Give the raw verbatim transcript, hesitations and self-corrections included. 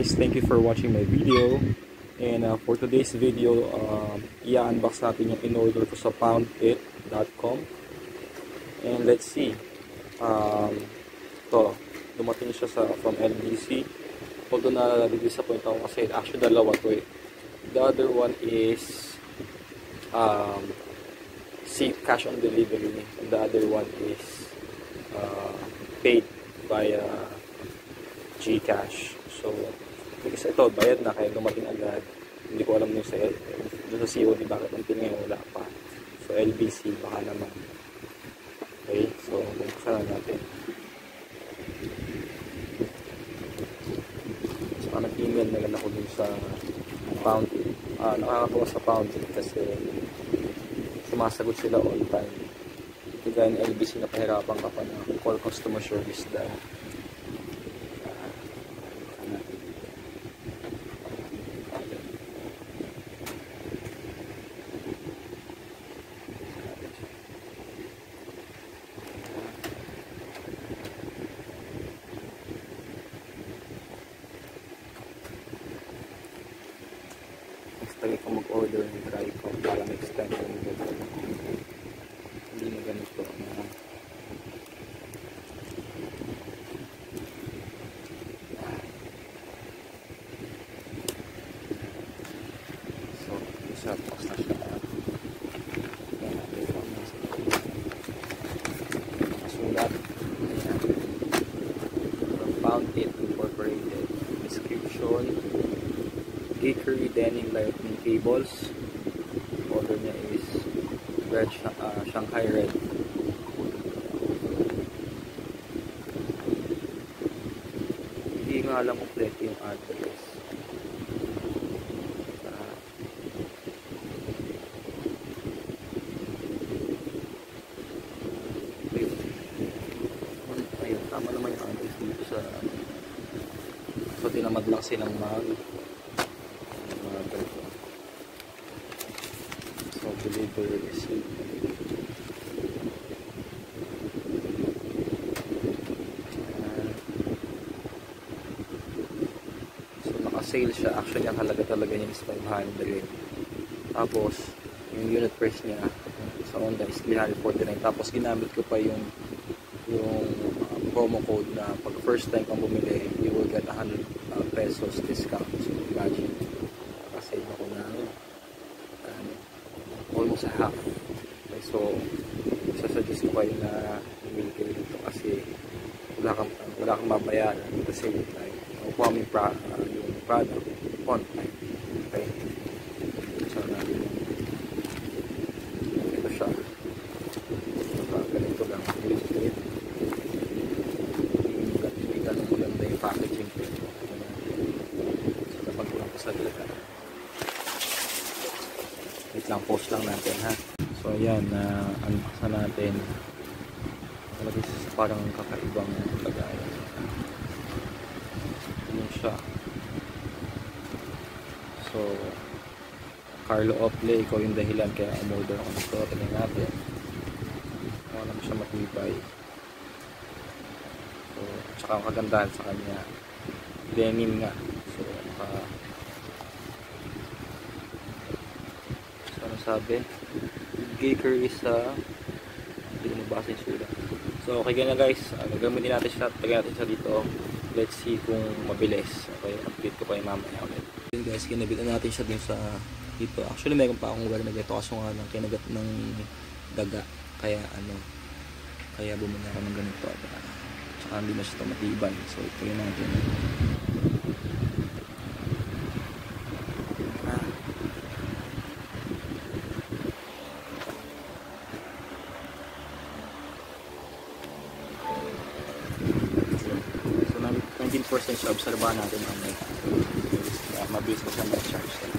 guys, thank you for watching my video. And uh, for today's video, uh, i-unbox natin yung in-order ko sa Poundit dot com. And let's see. Um, to dumating siya sa, from L B C. Although na-disappoint ako kasi actually dalawa to eh. The other one is um, see cash on delivery. And the other one is uh, paid by uh, Gcash. So, because ito, bayad na, kaya dumating agad. Hindi ko alam nung sa, nung sa C O D bakit until ngayon wala pa. So, L B C, baka naman. Okay, so, buksan natin. So, nag-email na lang ako dun sa Poundit. Ah, nakakatawa sa Poundit kasi sumasagot sila all time. Hindi gaya ng L B C na pahirapan ka pa na call customer service dahil try ko mag-order ng try ko para next time ko hindi na ganito na so isa post na siya sulat from Poundit Incorporated description Geekkery Denim Lightning Cables. Order niya is Red, uh, Shanghai Red. Hindi nga alam complete yung address. Uh, wait. Ayun, tama naman yung address dito sa so tinamad lang silang mag deliver receipt. Uh, so naka-sale siya. Actually, ang halaga talaga niya is five hundred. Tapos, yung unit price niya sa Honda is three forty-nine. Tapos, ginamit ko pa yung yung uh, promo code na pag first time kang bumili, you will get one hundred uh, pesos discount. So, imagine. Nakasave ako na almost half. Okay, so sasuggest ko kayo na i-mail kayo dito kasi wala kang, wala kang mabayaran kasi like, nakukuha mo yung, pro, uh, yung product online. Okay, so natin ito siya, so ganito lang ito lang maganda yung packaging dito. So dapat ko lang pasaglata. Wait lang, post lang natin ha. So ayan, uh, unboxan natin. Talaga is parang kakaibang lagayan. Ano siya? So Carlo Opley, ikaw yung dahilan kaya umorder ako nito. Tignan natin. Wala naman siya matibay. So, tsaka ang kagandahan sa kanya, denim nga. So naka sabi, Geekkery sa hindi mo basa yung sula. So, okay na guys, uh, gagamitin natin siya, tagay natin siya dito. Let's see kung mabilis. Okay, update ko pa yung mamaya ulit. Yun guys, kinabitan natin siya dun sa dito. Actually, mayroon pa akong wala na dito kaso nga lang kinagat ng daga. Kaya ano, kaya bumili ako ng ganito. Tsaka hindi na siya tumatiban. So, ito yun natin. nineteen percent siya, obserbahan natin ang may mabilis pa siya mag-charge.